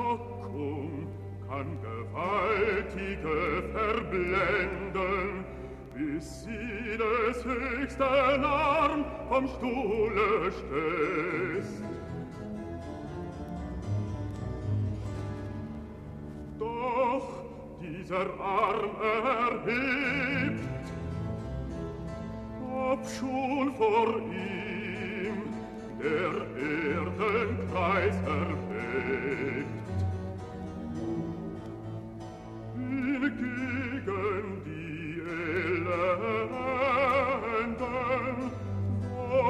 Verstockung kann gewaltige verblenden, bis sie des höchsten Arm vom Stuhle stößt. Doch dieser Arm erhebt, ob schon vor ihm der Erdenkreis erweckt. Hingegen die Elenden, wo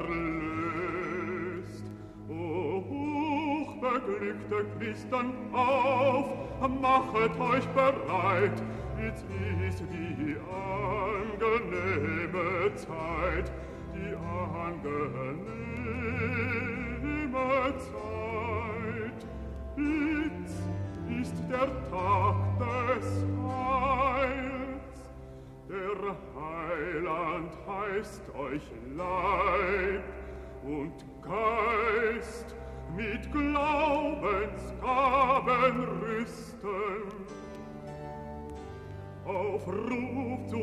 erlöst, o hochbeglückte Christen, auf, machet euch bereit, jetzt ist die angenehme Zeit, die angenehme Zeit. Jetzt ist der Tag des Heils. Der Heiland heißt euch Leib und Geist mit Glaubensgaben rüsten. Aufruf zu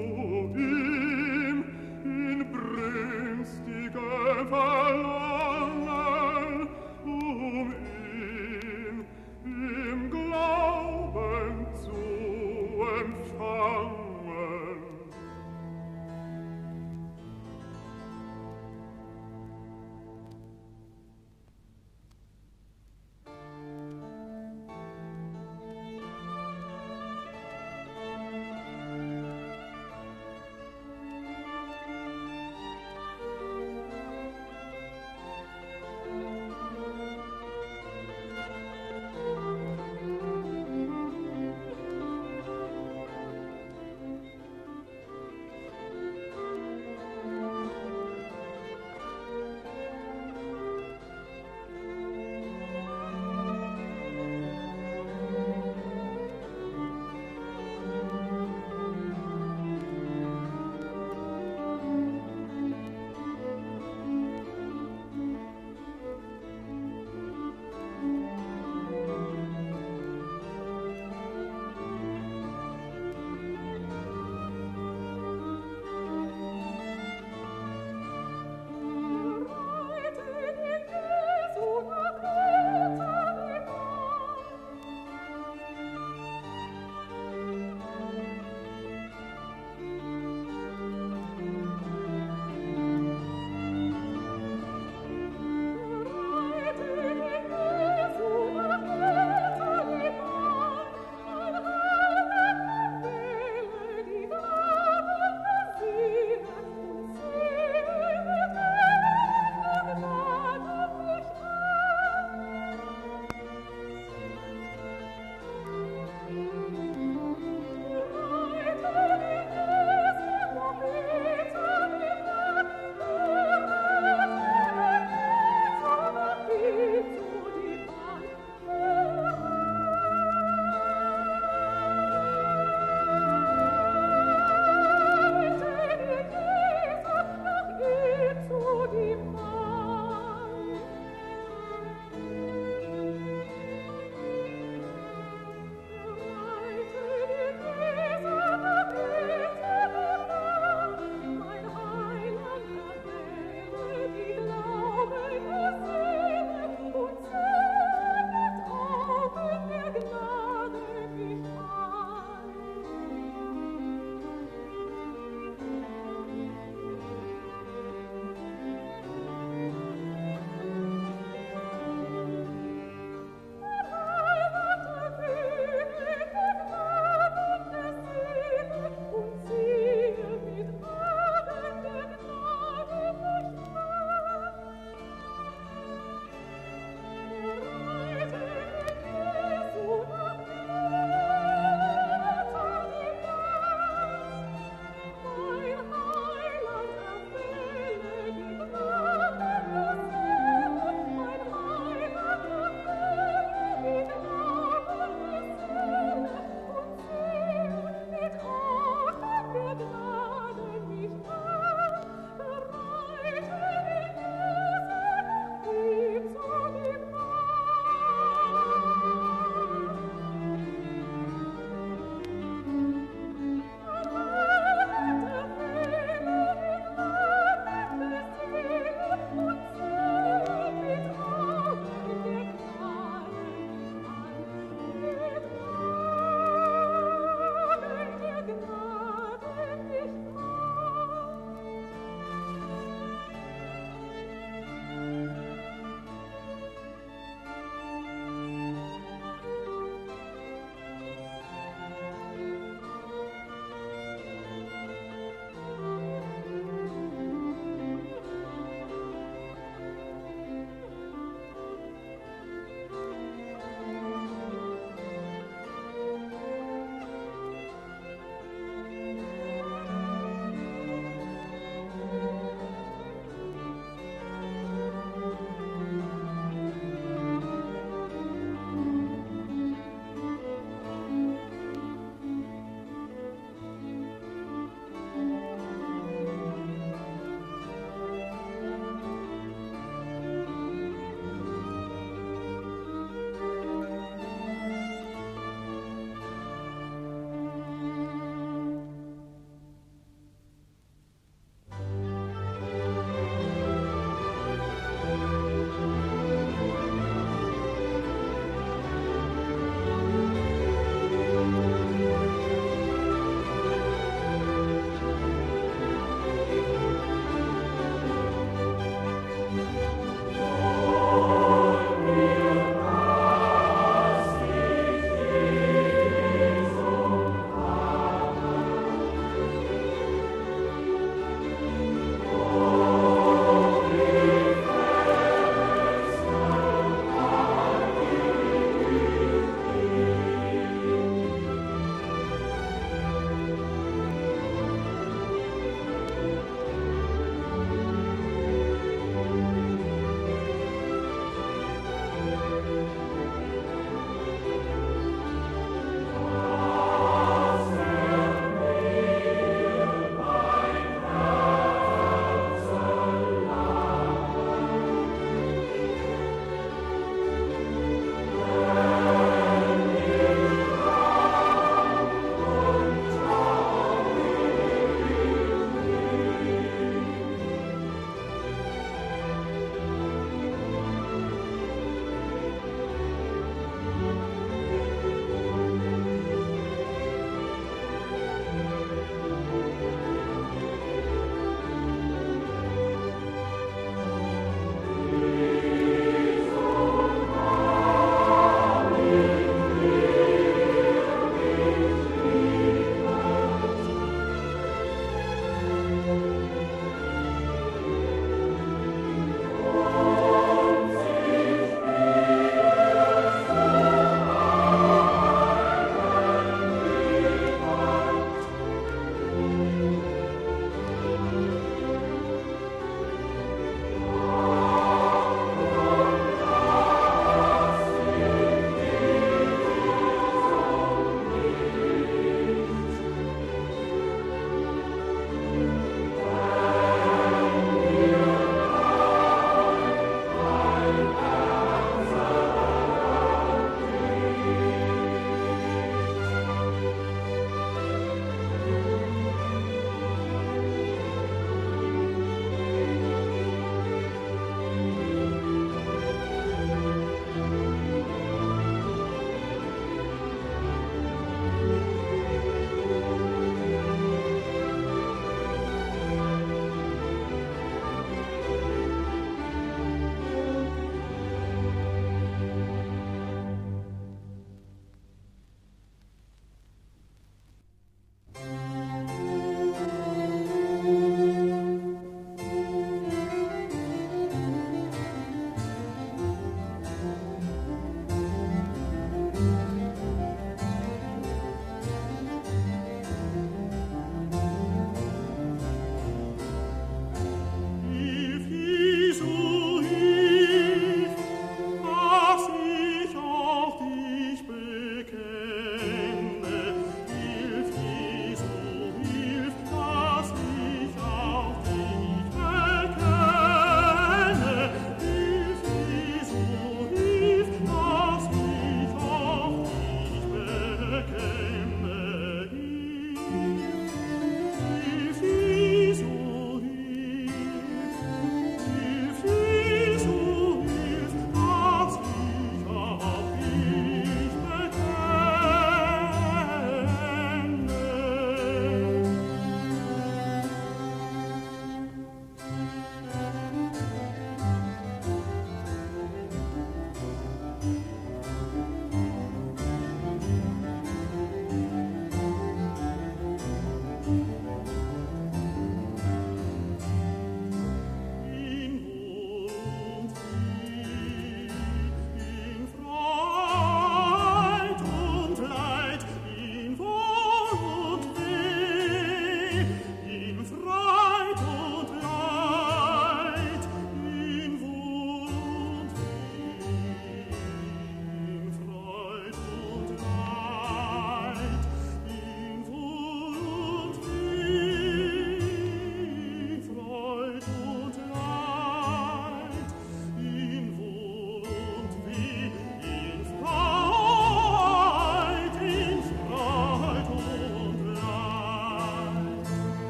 ihm in brünstigem Verlangen, ihn im Glauben zu empfangen.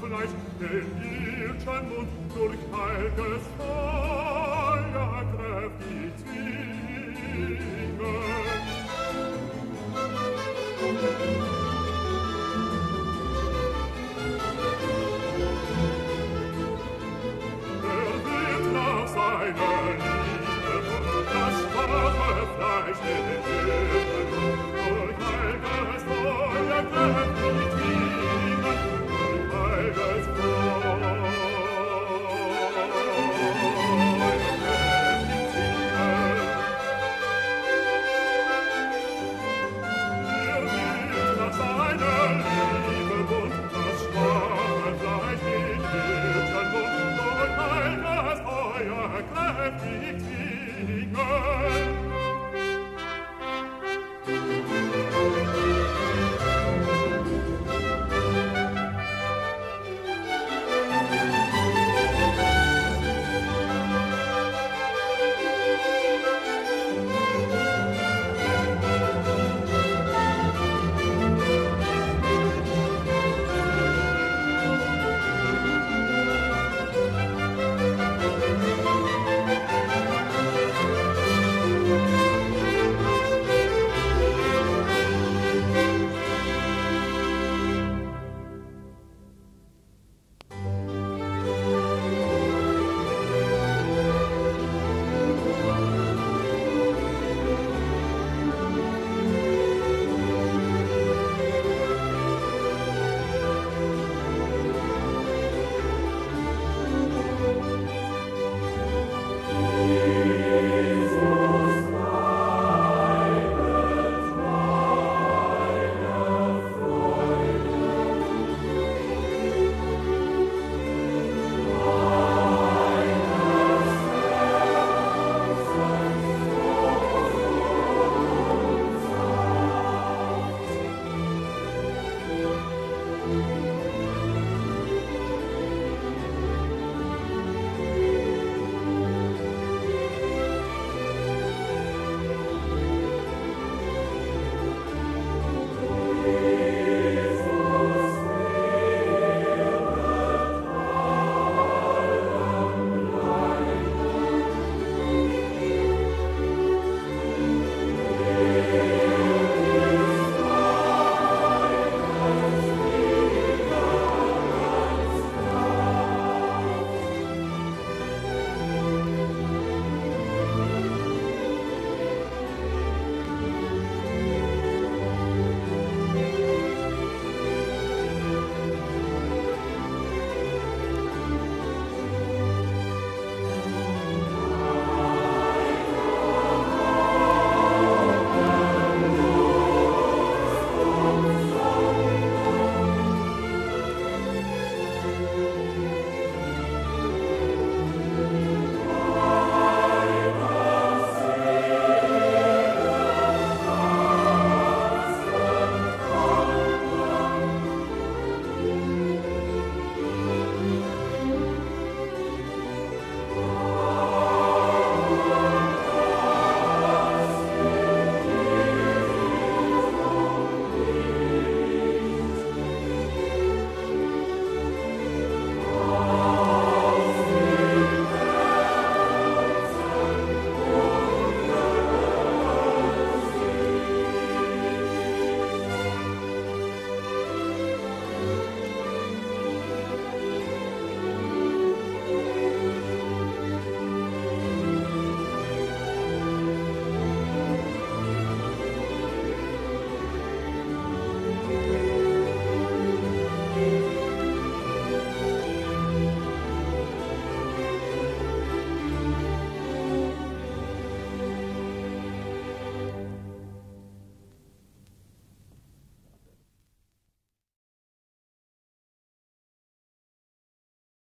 Fleisch, den irdischen Mund durch heiliges Feuer.